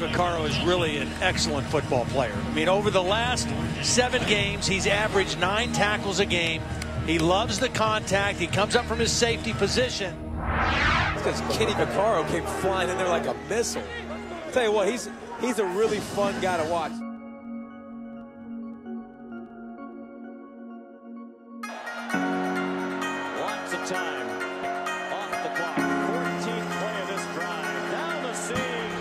Vaccaro is really an excellent football player. I mean, over the last 7 games, he's averaged 9 tackles a game. He loves the contact. He comes up from his safety position. Because Kenny Vaccaro came flying in there like a missile. I'll tell you what, he's a really fun guy to watch. Lots of time off the clock. 14th play of this drive. Down the seam.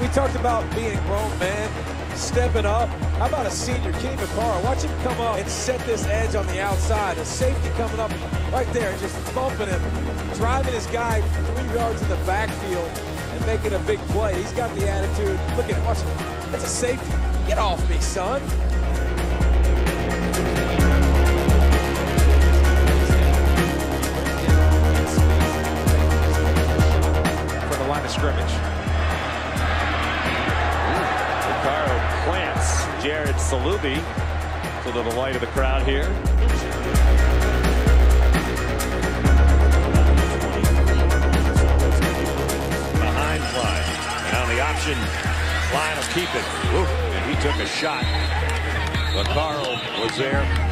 We talked about being a grown man, stepping up. How about a senior, Kenny Vaccaro? Watch him come up and set this edge on the outside. A safety coming up right there, just thumping him, driving his guy 3 yards in the backfield and making a big play. He's got the attitude. Look at him, watch him. That's a safety. Get off me, son. From the line of scrimmage. Plants Jared Salubi to the delight of the crowd here. Behind fly. And on the option, Klein will keep it. Ooh, and he took a shot. Vaccaro was there.